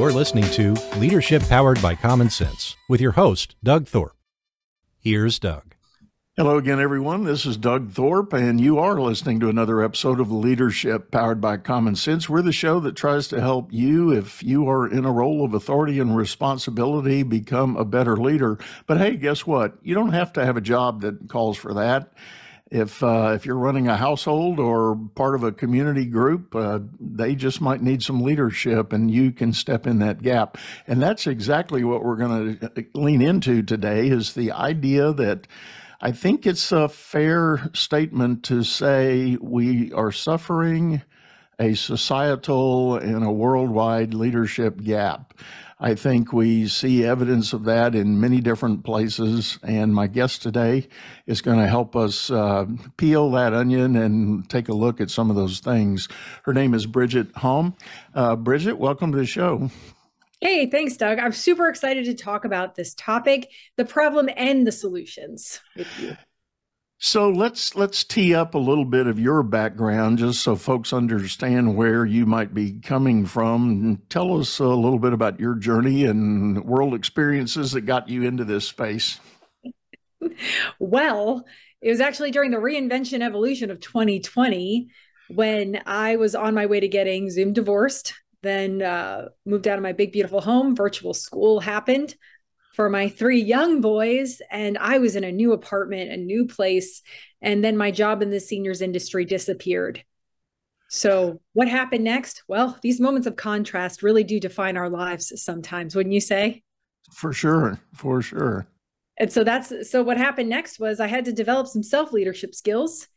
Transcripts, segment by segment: You're listening to Leadership Powered by Common Sense with your host, Doug Thorpe. Here's Doug. Hello again, everyone. This is Doug Thorpe, and you are listening to another episode of Leadership Powered by Common Sense. We're the show that tries to help you, if you are in a role of authority and responsibility, become a better leader. But hey, guess what? You don't have to have a job that calls for that. If you're running a household or part of a community group, they just might need some leadership, and you can step in that gap. And that's exactly what we're going to lean into today, is the idea that I think it's a fair statement to say we are suffering a societal and a worldwide leadership gap. I think we see evidence of that in many different places, and my guest today is going to help us peel that onion and take a look at some of those things. Her name is Bridget Holm. Bridget, welcome to the show. Hey, thanks, Doug. I'm super excited to talk about this topic, the problem and the solutions with you. So let's tee up a little bit of your background just so folks understand where you might be coming from. Tell us a little bit about your journey and world experiences that got you into this space. Well, it was actually during the reinvention evolution of 2020 when I was on my way to getting Zoom divorced, then moved out of my big, beautiful home. Virtual school happened for my three young boys, and I was in a new apartment, a new place, and then my job in the seniors industry disappeared. So what happened next? Well, these moments of contrast really do define our lives sometimes, wouldn't you say? For sure, for sure. And so what happened next was I had to develop some self-leadership skills,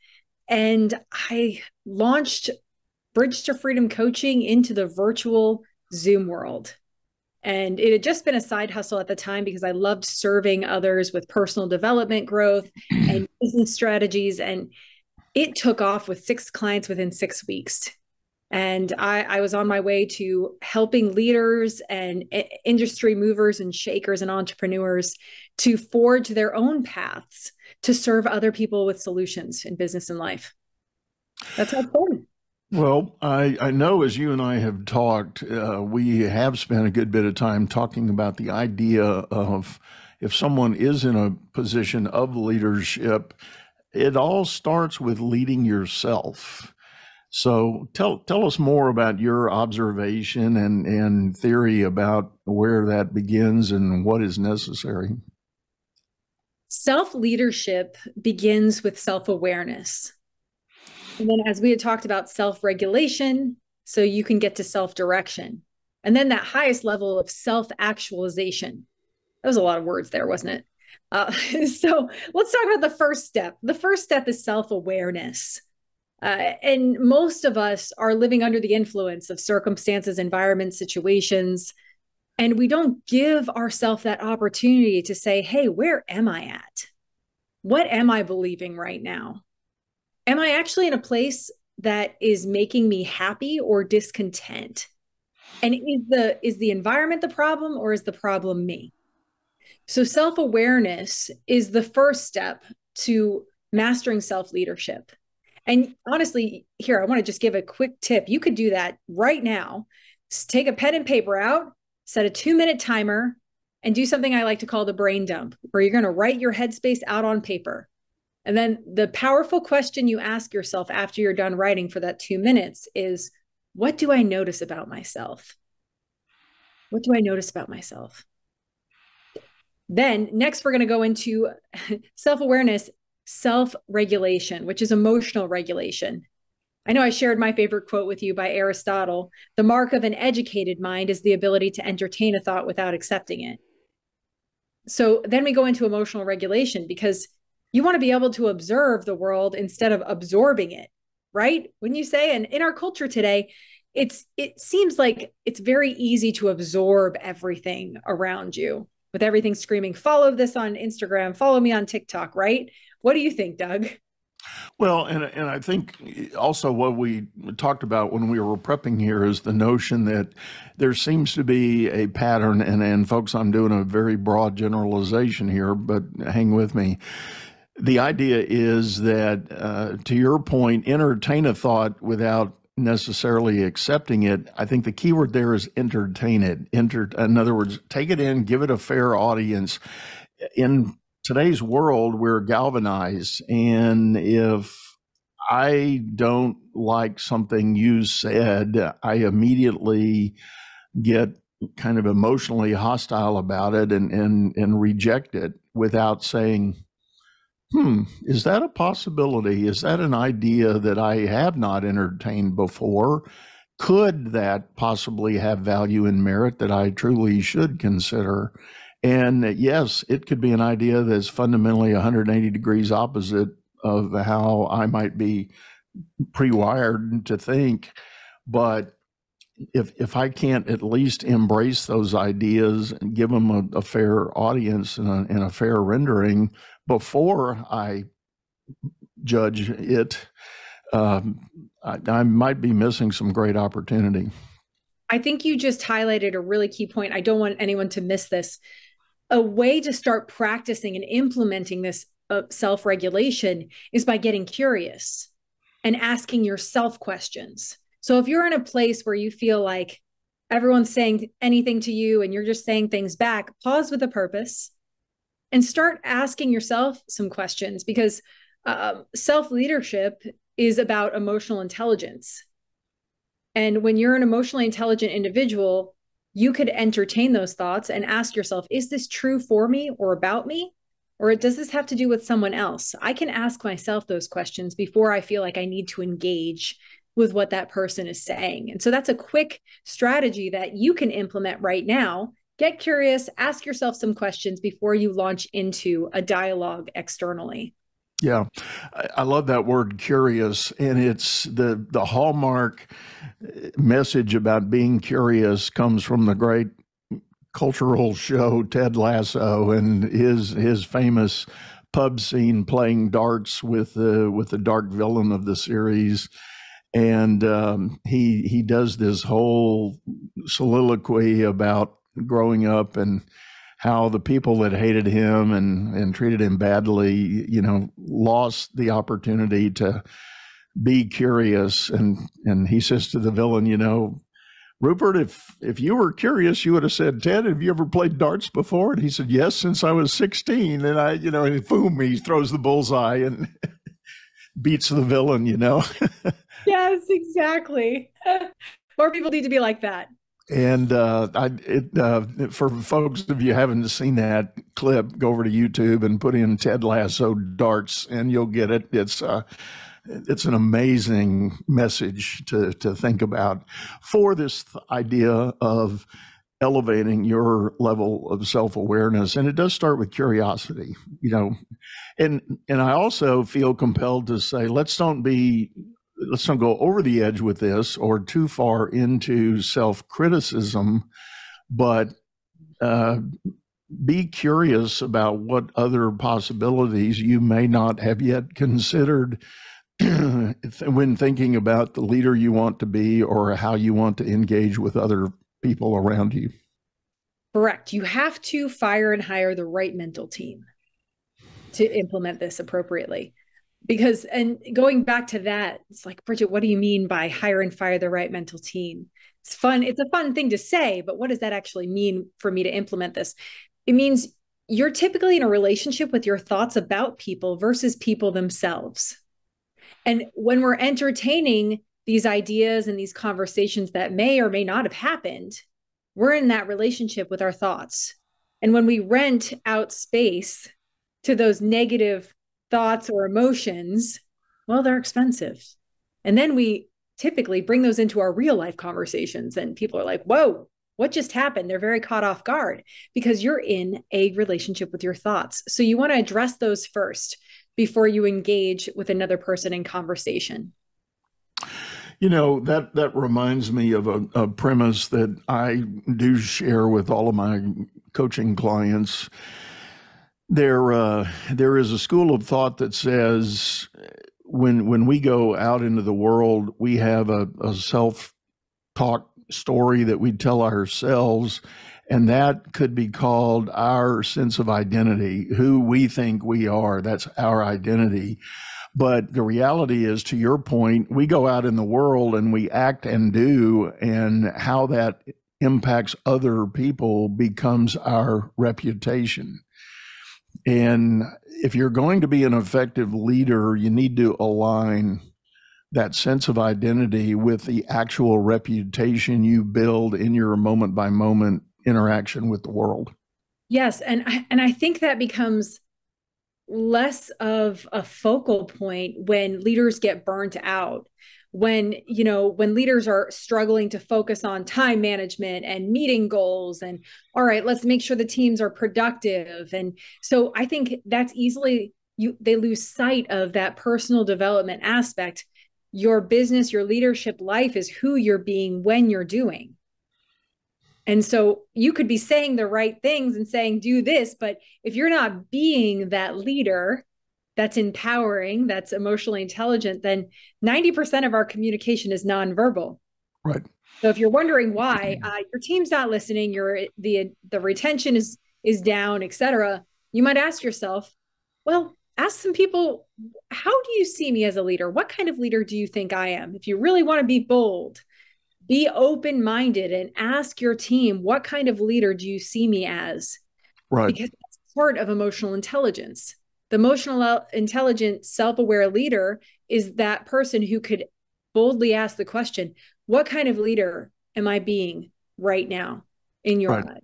and I launched Bridge to Freedom Coaching into the virtual Zoom world. And it had just been a side hustle at the time because I loved serving others with personal development, growth, and business strategies. And it took off with 6 clients within 6 weeks. And I was on my way to helping leaders and industry movers and shakers and entrepreneurs to forge their own paths to serve other people with solutions in business and life. That's how it's been. Well, I know as you and I have talked, we have spent a good bit of time talking about the idea of if someone is in a position of leadership, it all starts with leading yourself. So tell us more about your observation and theory about where that begins and what is necessary. Self-leadership begins with self-awareness. And then as we had talked about, self-regulation, so you can get to self-direction. And then that highest level of self-actualization. That was a lot of words there, wasn't it? So let's talk about the first step. The first step is self-awareness. And most of us are living under the influence of circumstances, environments, situations, and we don't give ourselves that opportunity to say, hey, where am I at? What am I believing right now? Am I actually in a place that is making me happy or discontent? And is the environment the problem, or is the problem me? So self-awareness is the first step to mastering self-leadership. And honestly, here, I want to just give a quick tip. You could do that right now. Just take a pen and paper out, set a 2-minute timer, and do something I like to call the brain dump, where you're going to write your headspace out on paper. And then the powerful question you ask yourself after you're done writing for that 2 minutes is, what do I notice about myself? What do I notice about myself? Then next, we're going to go into self-awareness, self-regulation, which is emotional regulation. I know I shared my favorite quote with you by Aristotle. The mark of an educated mind is the ability to entertain a thought without accepting it. So then we go into emotional regulation, because you want to be able to observe the world instead of absorbing it, right? Wouldn't you say? And in our culture today, it seems like it's very easy to absorb everything around you, with everything screaming, follow this on Instagram, follow me on TikTok, right? What do you think, Doug? Well, and I think also what we talked about when we were prepping here is the notion that there seems to be a pattern, and folks, I'm doing a very broad generalization here, but hang with me. The idea is that, to your point, entertain a thought without necessarily accepting it. I think the key word there is entertain it. In other words, take it in, give it a fair audience. In today's world, we're galvanized, and if I don't like something you said, I immediately get kind of emotionally hostile about it and reject it without saying, is that a possibility? Is that an idea that I have not entertained before? Could that possibly have value and merit that I truly should consider? And yes, it could be an idea that's fundamentally 180 degrees opposite of how I might be pre-wired to think. But if I can't at least embrace those ideas and give them a fair audience and a fair rendering before I judge it, I might be missing some great opportunity. I think you just highlighted a really key point. I don't want anyone to miss this. A way to start practicing and implementing this self-regulation is by getting curious and asking yourself questions. So if you're in a place where you feel like everyone's saying anything to you and you're just saying things back, pause with a purpose and start asking yourself some questions, because self-leadership is about emotional intelligence. And when you're an emotionally intelligent individual, you could entertain those thoughts and ask yourself, is this true for me or about me? Or does this have to do with someone else? I can ask myself those questions before I feel like I need to engage with what that person is saying. And so that's a quick strategy that you can implement right now. Get curious, ask yourself some questions before you launch into a dialogue externally. Yeah, I love that word curious, and it's the hallmark message about being curious comes from the great cultural show Ted Lasso and his famous pub scene playing darts with the dark villain of the series. And he does this whole soliloquy about growing up and how the people that hated him and treated him badly, you know, lost the opportunity to be curious. And he says to the villain, you know, Rupert, if you were curious, you would have said, Ted, have you ever played darts before? And he said, yes, since I was 16. And I, you know, and boom, he throws the bullseye and beats the villain, you know. Yes, exactly. More people need to be like that. And for folks, if you haven't seen that clip, go over to YouTube and put in Ted Lasso darts and you'll get it. It's an amazing message to think about for this idea of elevating your level of self-awareness. And it does start with curiosity, you know, and I also feel compelled to say, let's not go over the edge with this or too far into self-criticism, but be curious about what other possibilities you may not have yet considered when thinking about the leader you want to be or how you want to engage with other people around you. Correct. You have to fire and hire the right mental team to implement this appropriately. Because, and going back to that, it's like, Bridget, what do you mean by hire and fire the right mental team? It's fun. It's a fun thing to say, but what does that actually mean for me to implement this? It means you're typically in a relationship with your thoughts about people versus people themselves. And when we're entertaining these ideas and these conversations that may or may not have happened, we're in that relationship with our thoughts. And when we rent out space to those negative thoughts or emotions, well, they're expensive. And then we typically bring those into our real life conversations and people are like, whoa, what just happened? They're very caught off guard because you're in a relationship with your thoughts. So you want to address those first before you engage with another person in conversation. You know, that reminds me of a premise that I do share with all of my coaching clients. There is a school of thought that says when we go out into the world, we have a self-talk story that we tell ourselves, and that could be called our sense of identity, who we think we are. That's our identity. But the reality is, to your point, we go out in the world and we act and do, and how that impacts other people becomes our reputation. And if you're going to be an effective leader, you need to align that sense of identity with the actual reputation you build in your moment by moment interaction with the world. Yes. And I think that becomes less of a focal point when leaders get burnt out, when, you know, when leaders are struggling to focus on time management and meeting goals and, all right, let's make sure the teams are productive. And so I think that's easily, they lose sight of that personal development aspect. Your business, your leadership life is who you're being when you're doing. And so you could be saying the right things and saying, do this, but if you're not being that leader that's empowering, that's emotionally intelligent, then 90% of our communication is nonverbal. Right. So if you're wondering why your team's not listening, the retention is down, et cetera, you might ask yourself, well, ask some people, how do you see me as a leader? What kind of leader do you think I am? If you really want to be bold, be open-minded and ask your team, what kind of leader do you see me as? Right. Because that's part of emotional intelligence. The emotional intelligent, self-aware leader is that person who could boldly ask the question, what kind of leader am I being right now in your life?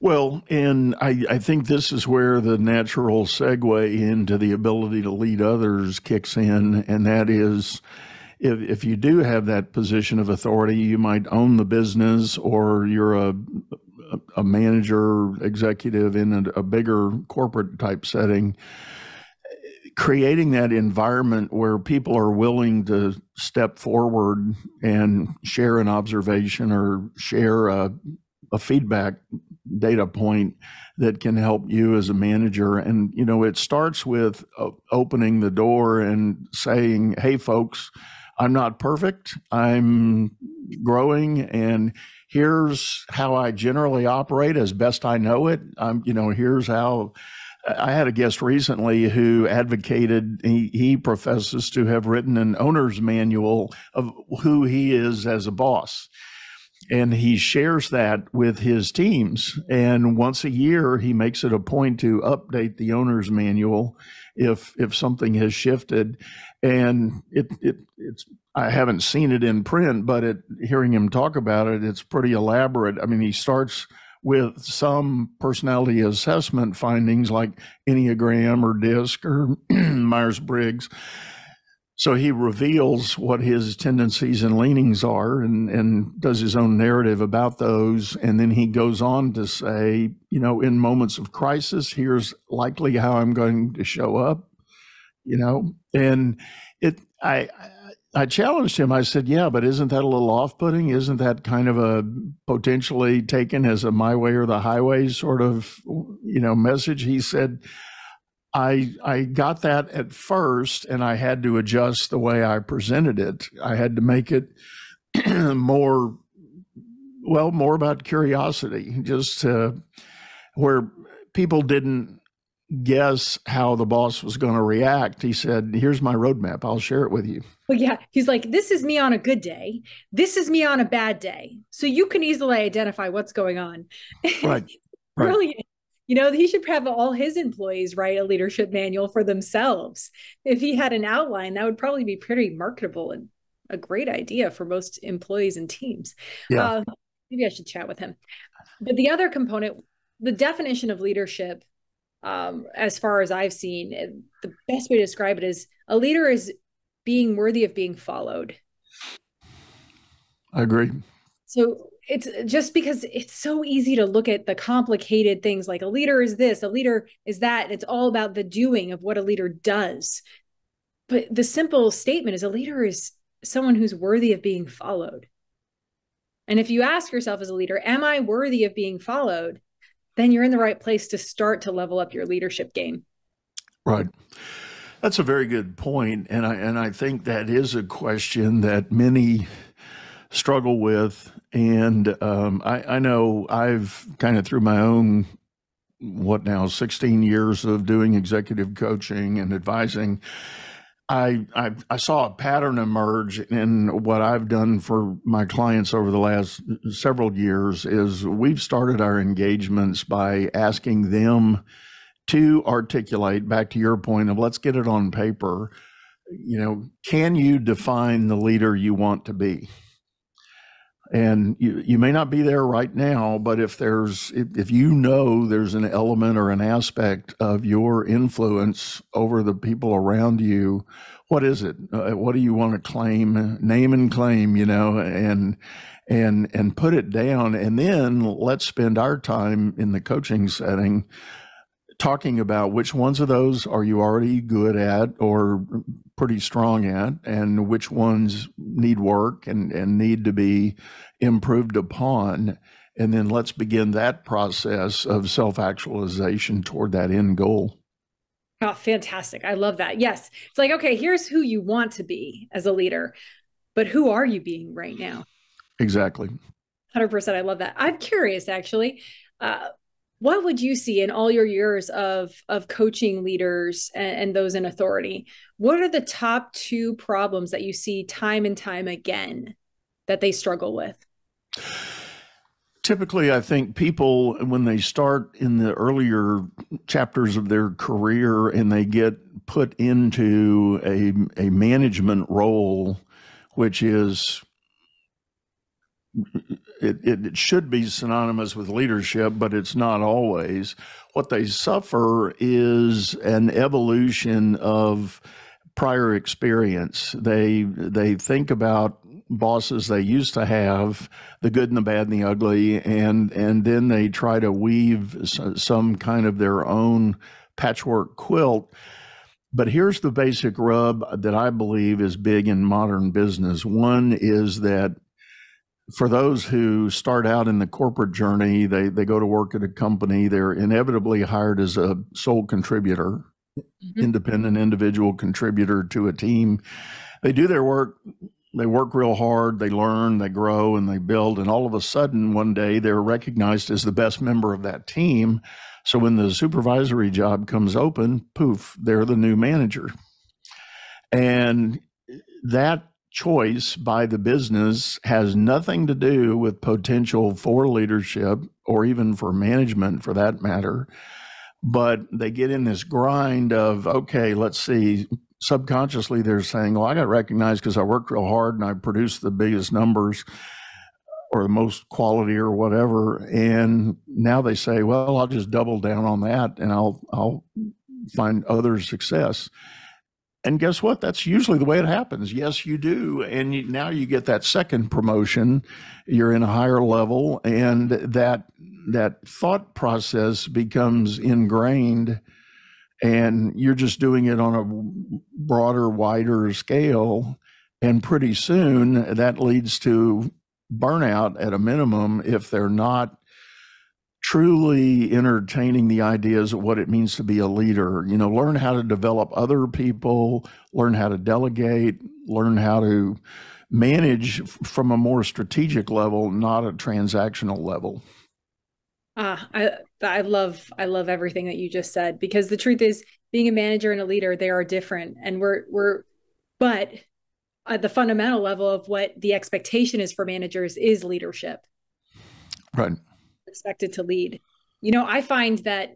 Well, and I think this is where the natural segue into the ability to lead others kicks in, and that is, if you do have that position of authority, you might own the business, or you're a manager, executive in a bigger corporate type setting. Creating that environment where people are willing to step forward and share an observation or share a feedback data point that can help you as a manager. And, you know, it starts with opening the door and saying, hey, folks, I'm not perfect. I'm growing, and here's how I generally operate as best I know it. You know, here's how. I had a guest recently who advocated, he professes to have written an owner's manual of who he is as a boss. And he shares that with his teams. And once a year, he makes it a point to update the owner's manual if something has shifted. And it's I haven't seen it in print, but hearing him talk about it, it's pretty elaborate. I mean, he starts with some personality assessment findings like Enneagram or DISC or Myers-Briggs. So he reveals what his tendencies and leanings are and does his own narrative about those. And then he goes on to say, you know, in moments of crisis, here's likely how I'm going to show up, you know. And I challenged him. I said, yeah, but isn't that a little off-putting? Isn't that kind of a potentially taken as a my way or the highway sort of, you know, message? He said, I got that at first, and I had to adjust the way I presented it. I had to make it more about curiosity, just where people didn't guess how the boss was going to react. He said, here's my roadmap. I'll share it with you. Well, yeah. He's like, this is me on a good day. This is me on a bad day. So you can easily identify what's going on. Right. Brilliant. You know, he should have all his employees write a leadership manual for themselves. If he had an outline, that would probably be pretty marketable and a great idea for most employees and teams. Yeah. Maybe I should chat with him. But the other component, the definition of leadership, as far as I've seen, the best way to describe it is a leader is being worthy of being followed. I agree. So it's just because it's so easy to look at the complicated things like a leader is this, a leader is that. It's all about the doing of what a leader does. But the simple statement is a leader is someone who's worthy of being followed. And if you ask yourself as a leader, am I worthy of being followed? Then you're in the right place to start to level up your leadership game. Right. That's a very good point. And I think that is a question that many struggle with. And I know I've kind of through my own, 16 years of doing executive coaching and advising, I saw a pattern emerge in what I've done for my clients over the last several years is we've started our engagements by asking them to articulate, back to your point of let's get it on paper, you know, can you define the leader you want to be? And you may not be there right now, but if there's, if you know there's an element or an aspect of your influence over the people around you, what is it? What do you want to claim, name and claim, you know, and put it down. And then let's spend our time in the coaching setting talking about which ones of those are you already good at or pretty strong at, and which ones need work and need to be improved upon. And then let's begin that process of self-actualization toward that end goal. Oh, fantastic. I love that. Yes. It's like, okay, here's who you want to be as a leader, but who are you being right now? Exactly. 100%. I love that. I'm curious, actually, what would you see in all your years of coaching leaders and those in authority? What are the top two problems that you see time and time again that they struggle with? Typically, I think people, when they start in the earlier chapters of their career and they get put into a management role, which is... It should be synonymous with leadership, but it's not always. What they suffer is an evolution of prior experience. They think about bosses they used to have, the good and the bad and the ugly, and then they try to weave some kind of their own patchwork quilt. But here's the basic rub that I believe is big in modern business. One is that for those who start out in the corporate journey, they go to work at a company, they're inevitably hired as a sole contributor, mm-hmm. independent individual contributor to a team. They do their work, they work real hard, they learn, they grow, and they build. And all of a sudden, one day, they're recognized as the best member of that team. So when the supervisory job comes open, poof, they're the new manager. And that choice by the business has nothing to do with potential for leadership or even for management for that matter, but they get in this grind of, okay, let's see, subconsciously they're saying, well, I got recognized because I worked real hard and I produced the biggest numbers or the most quality or whatever. And now they say, well, I'll just double down on that and I'll find other success. And guess what? That's usually the way it happens. Yes, you do. And now you get that second promotion. You're in a higher level. And that thought process becomes ingrained. And you're just doing it on a broader, wider scale. And pretty soon that leads to burnout at a minimum if they're not truly entertaining the ideas of what it means to be a leader. You know, learn how to develop other people, learn how to delegate, learn how to manage from a more strategic level, not a transactional level. I love everything that you just said, because the truth is being a manager and a leader, they are different. And but at the fundamental level of what the expectation is for managers is leadership. Right. Expected to lead. You know, I find that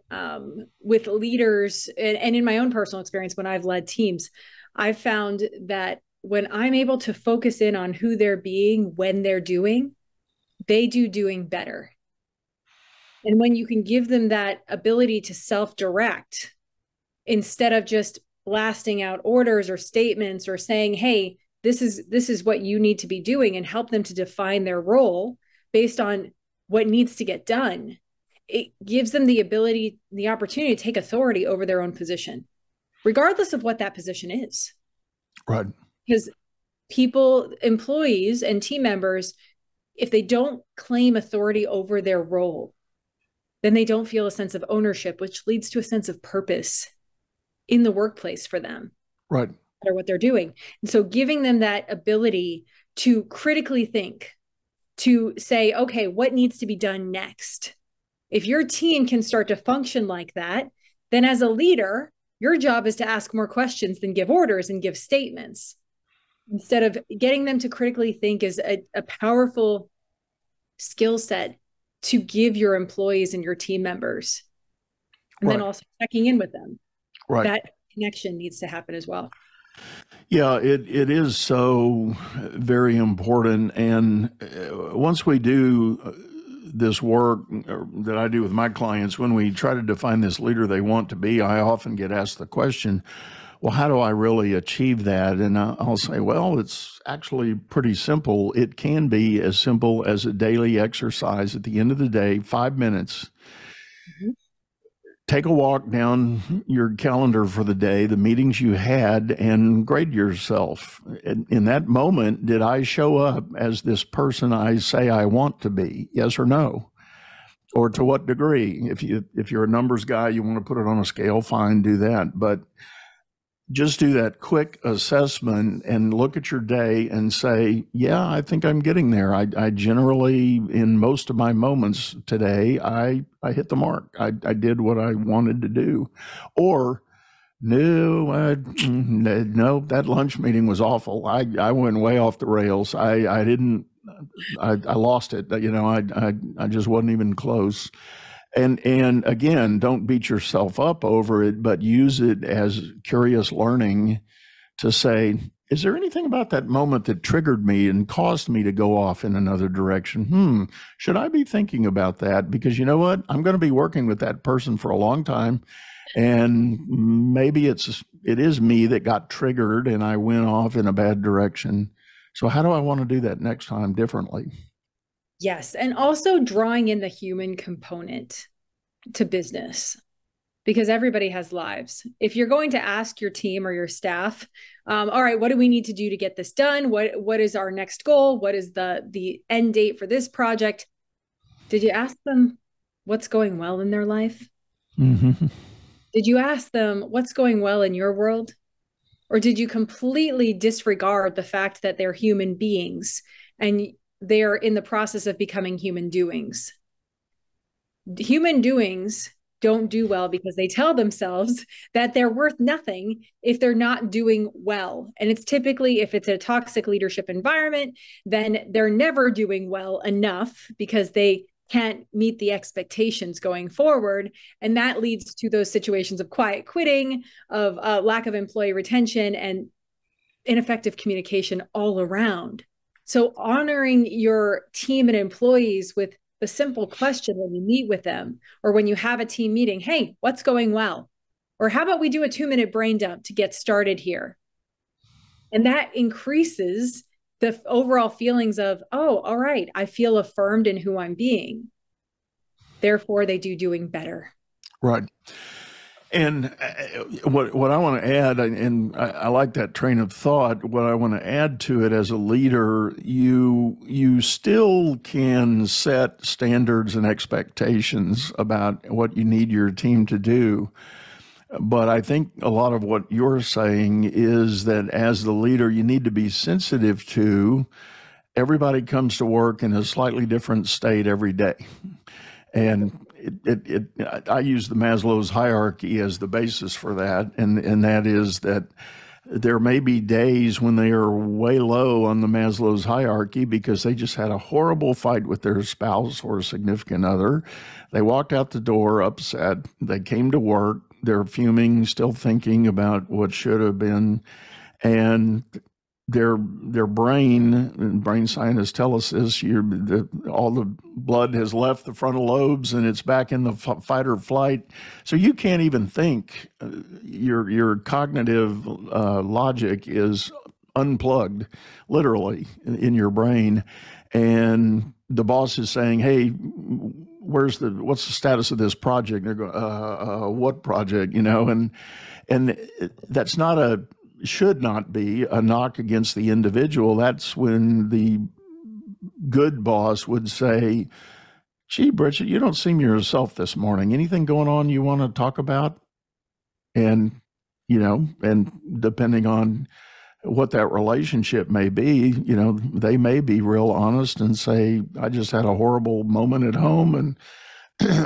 with leaders and in my own personal experience, when I've led teams, I've found that when I'm able to focus in on who they're being, when they're doing, they do doing better. And when you can give them that ability to self-direct instead of just blasting out orders or statements or saying, hey, this is what you need to be doing, and help them to define their role based on what needs to get done, it gives them the ability, the opportunity to take authority over their own position, regardless of what that position is. Right. Because people, employees and team members, if they don't claim authority over their role, then they don't feel a sense of ownership, which leads to a sense of purpose in the workplace for them. Right. No matter what they're doing. And so giving them that ability to critically think, to say, okay, what needs to be done next? If your team can start to function like that, then as a leader, Your job is to ask more questions than give orders and give statements. Instead of getting them to critically think is a powerful skill set to give your employees and your team members. And then also checking in with them. Right. That connection needs to happen as well. Yeah, it is so very important. And once we do this work that I do with my clients, when we try to define this leader they want to be, I often get asked the question, well, how do I really achieve that? And I'll say, well, it's actually pretty simple. It can be as simple as a daily exercise at the end of the day, 5 minutes. Mm-hmm. Take a walk down your calendar for the day, the meetings you had, and grade yourself. In that moment, did I show up as this person I say I want to be? Yes or no? Or to what degree? If you're a numbers guy, you want to put it on a scale, fine, do that. But just do that quick assessment and look at your day and say, yeah, I think I'm getting there. I generally, in most of my moments today, I hit the mark. I did what I wanted to do. Or, no, that lunch meeting was awful. I went way off the rails. I lost it. You know, I just wasn't even close. And again, don't beat yourself up over it, but use it as curious learning to say, is there anything about that moment that triggered me and caused me to go off in another direction? Should I be thinking about that? Because you know what? I'm going to be working with that person for a long time, and maybe it is me that got triggered and I went off in a bad direction. So how do I want to do that next time differently? Yes. And also drawing in the human component to business, because everybody has lives. If you're going to ask your team or your staff, all right, what do we need to do to get this done? What is our next goal? What is the end date for this project? Did you ask them what's going well in their life? Mm-hmm. Did you ask them what's going well in your world? Or did you completely disregard the fact that they're human beings and they're in the process of becoming human doings? Human doings don't do well because they tell themselves that they're worth nothing if they're not doing well. And it's typically, if it's a toxic leadership environment, then they're never doing well enough because they can't meet the expectations going forward. And that leads to those situations of quiet quitting, of lack of employee retention, and ineffective communication all around. So honoring your team and employees with the simple question when you meet with them or when you have a team meeting, hey, what's going well? Or how about we do a 2-minute brain dump to get started here? And that increases the overall feelings of, oh, all right, I feel affirmed in who I'm being. Therefore, they doing better. Right. And what I want to add, and I like that train of thought, what I want to add to it as a leader, you still can set standards and expectations about what you need your team to do. But I think a lot of what you're saying is that as the leader, you need to be sensitive to everybody comes to work in a slightly different state every day. And I use the Maslow's hierarchy as the basis for that, and that is that there may be days when they are way low on the Maslow's hierarchy because they just had a horrible fight with their spouse or significant other. They walked out the door upset. They came to work. They're fuming, still thinking about what should have been, and their brain scientists tell us this, all the blood has left the frontal lobes and it's back in the fight or flight. So you can't even think. Your cognitive logic is unplugged, literally, in your brain. And the boss is saying, hey, what's the status of this project? They're going, what project? You know, and that's not should not be a knock against the individual. That's when the good boss would say, gee, Bridget, you don't seem yourself this morning. Anything going on you want to talk about? And, you know, and depending on what that relationship may be, you know, they may be real honest and say, I just had a horrible moment at home and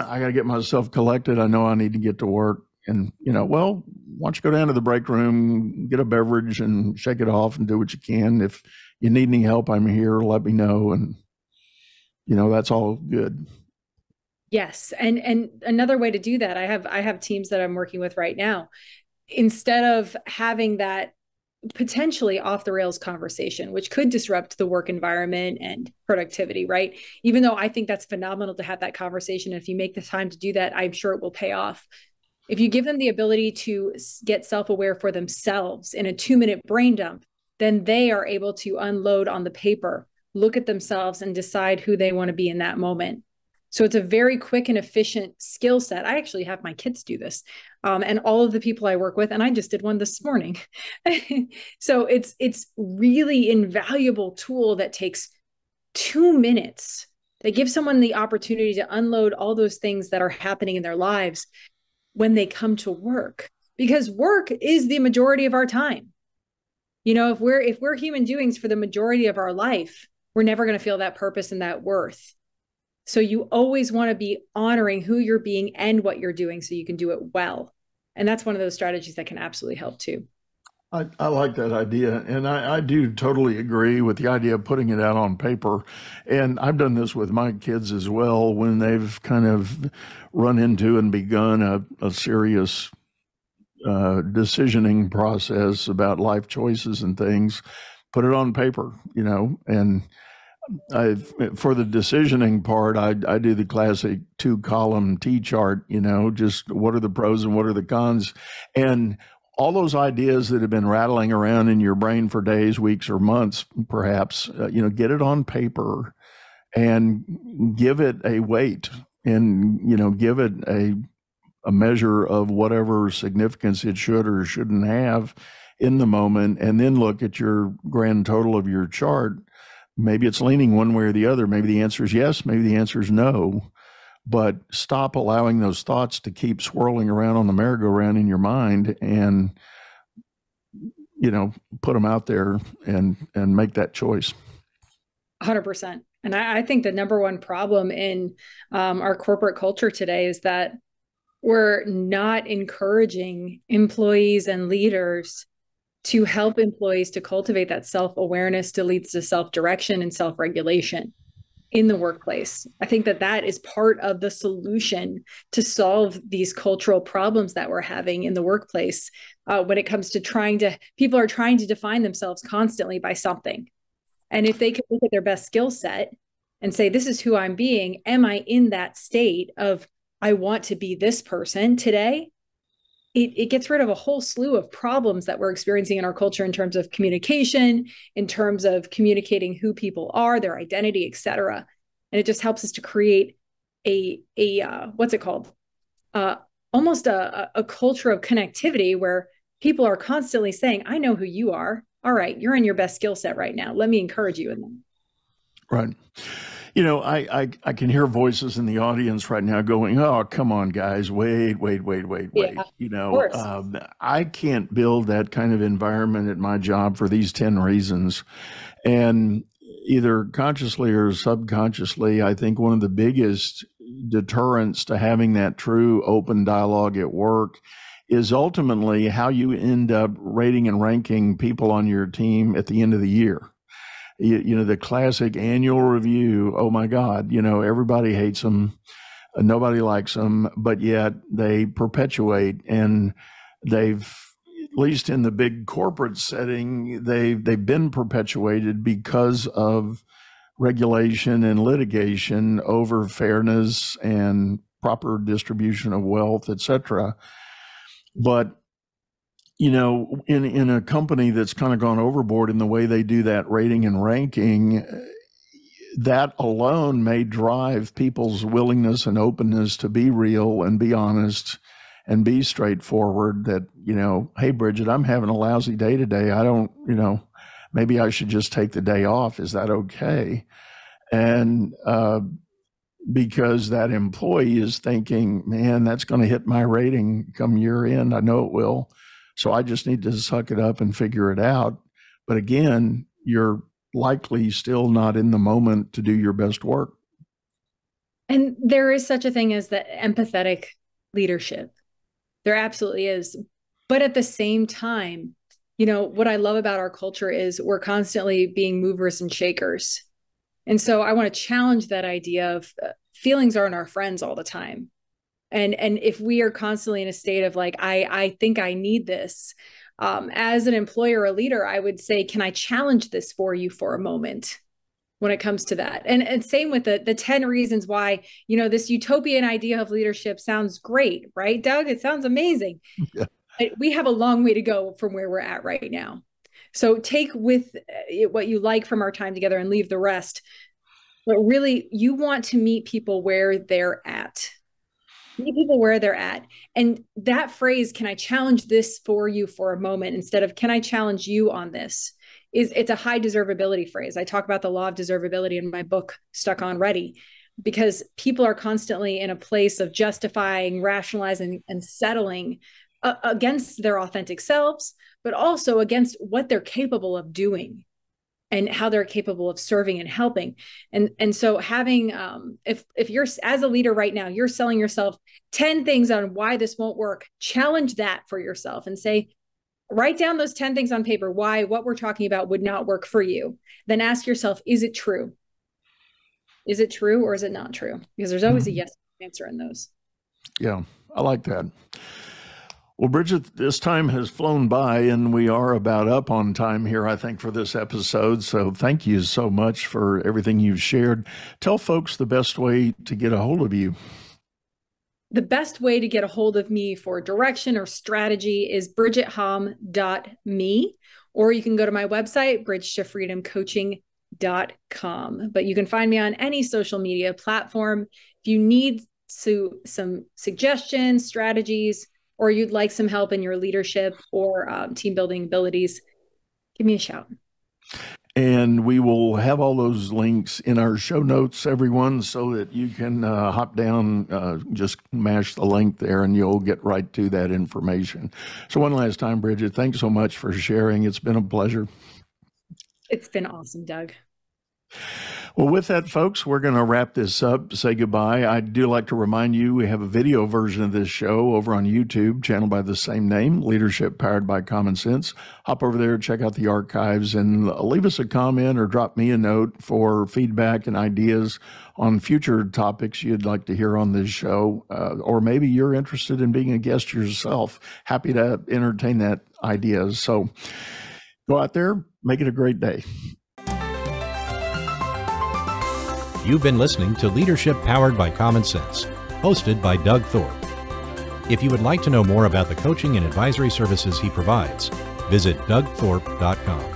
I got to get myself collected. I know I need to get to work. And, you know, well, why don't you go down to the break room, get a beverage and shake it off and do what you can. If you need any help, I'm here, let me know. And, you know, that's all good. Yes. And another way to do that, I have teams that I'm working with right now. Instead of having that potentially off the rails conversation, which could disrupt the work environment and productivity, right? Even though I think that's phenomenal to have that conversation. If you make the time to do that, I'm sure it will pay off. If you give them the ability to get self-aware for themselves in a 2-minute brain dump, then they are able to unload on the paper, look at themselves and decide who they want to be in that moment. So it's a very quick and efficient skill set. I actually have my kids do this and all of the people I work with, and I just did one this morning. So it's really invaluable tool that takes 2 minutes. They give someone the opportunity to unload all those things that are happening in their lives when they come to work, because work is the majority of our time. You know, if we're human doings for the majority of our life, we're never going to feel that purpose and that worth. So you always want to be honoring who you're being and what you're doing so you can do it well. And that's one of those strategies that can absolutely help too. I like that idea. And I do totally agree with the idea of putting it out on paper. And I've done this with my kids as well when they've kind of run into and begun a serious decisioning process about life choices and things. Put it on paper, you know, and for the decisioning part, I do the classic 2-column T chart, you know, just what are the pros and what are the cons. And all those ideas that have been rattling around in your brain for days, weeks, or months, perhaps, you know, get it on paper and give it a weight and, you know, give it a measure of whatever significance it should or shouldn't have in the moment, and then look at your grand total of your chart. Maybe it's leaning one way or the other. Maybe the answer is yes, maybe the answer is no. But stop allowing those thoughts to keep swirling around on the merry-go-round in your mind and, you know, put them out there and make that choice. 100%. And I think the number one problem in our corporate culture today is that we're not encouraging employees and leaders to help employees to cultivate that self-awareness that leads to self-direction and self-regulation in the workplace. I think that is part of the solution to solve these cultural problems that we're having in the workplace when it comes to people are trying to define themselves constantly by something. And if they can look at their best skill set and say, this is who I'm being, am I in that state of, I want to be this person today? It gets rid of a whole slew of problems that we're experiencing in our culture in terms of communication, in terms of communicating who people are, their identity, et cetera. And it just helps us to create almost a culture of connectivity where people are constantly saying, I know who you are. All right, you're in your best skill set right now. Let me encourage you in them. Right. You know, I can hear voices in the audience right now going, oh, come on, guys, wait. Yeah, you know, I can't build that kind of environment at my job for these 10 reasons. And either consciously or subconsciously, I think one of the biggest deterrents to having that true open dialogue at work is ultimately how you end up rating and ranking people on your team at the end of the year. You know, the classic annual review, oh my God, you know, everybody hates them, nobody likes them, but yet they perpetuate, and they've, at least in the big corporate setting, they've been perpetuated because of regulation and litigation over fairness and proper distribution of wealth, etc. But you know, in a company that's kind of gone overboard in the way they do that rating and ranking, that alone may drive people's willingness and openness to be real and be honest and be straightforward that, you know, hey, Bridget, I'm having a lousy day today. I don't, you know, maybe I should just take the day off. Is that okay? And because that employee is thinking, man, that's going to hit my rating come year end. I know it will. So I just need to suck it up and figure it out. But again, you're likely still not in the moment to do your best work. And there is such a thing as the empathetic leadership. There absolutely is. But at the same time, you know, what I love about our culture is we're constantly being movers and shakers. And so I want to challenge that idea of feelings aren't our friends all the time. And if we are constantly in a state of like, I think I need this, as an employer or leader, I would say, can I challenge this for you for a moment when it comes to that? And same with the 10 reasons why, you know, this utopian idea of leadership sounds great, right, Doug? It sounds amazing. Yeah. But we have a long way to go from where we're at right now. So take with it what you like from our time together and leave the rest. But really, you want to meet people where they're at. Meet people where they're at. And that phrase, can I challenge this for you for a moment, instead of can I challenge you on this, it's a high deservability phrase. I talk about the law of deservability in my book, Stuck on Ready, because people are constantly in a place of justifying, rationalizing, and settling against their authentic selves, but also against what they're capable of doing and how they're capable of serving and helping. And so having, if you're as a leader right now, you're selling yourself 10 things on why this won't work, challenge that for yourself and say, write down those 10 things on paper, why what we're talking about would not work for you. Then ask yourself, is it true? Is it true or is it not true? Because there's always a yes answer in those. Yeah, I like that. Well, Bridget, this time has flown by and we are about up on time here, I think, for this episode. So thank you so much for everything you've shared. Tell folks the best way to get a hold of you. The best way to get a hold of me for direction or strategy is bridgetholm.me, or you can go to my website, bridgetofreedomcoaching.com. But you can find me on any social media platform. If you need some suggestions, strategies, or you'd like some help in your leadership or team building abilities, give me a shout. And we will have all those links in our show notes, everyone, so that you can hop down, just mash the link there, and you'll get right to that information. So one last time, Bridget, thanks so much for sharing. It's been a pleasure. It's been awesome, Doug. Well, with that, folks, we're going to wrap this up, say goodbye. I do like to remind you, we have a video version of this show over on YouTube, channel by the same name, Leadership Powered by Common Sense. Hop over there, check out the archives, and leave us a comment or drop me a note for feedback and ideas on future topics you'd like to hear on this show, or maybe you're interested in being a guest yourself. Happy to entertain that idea. So go out there, make it a great day. You've been listening to Leadership Powered by Common Sense, hosted by Doug Thorpe. If you would like to know more about the coaching and advisory services he provides, visit dougthorpe.com.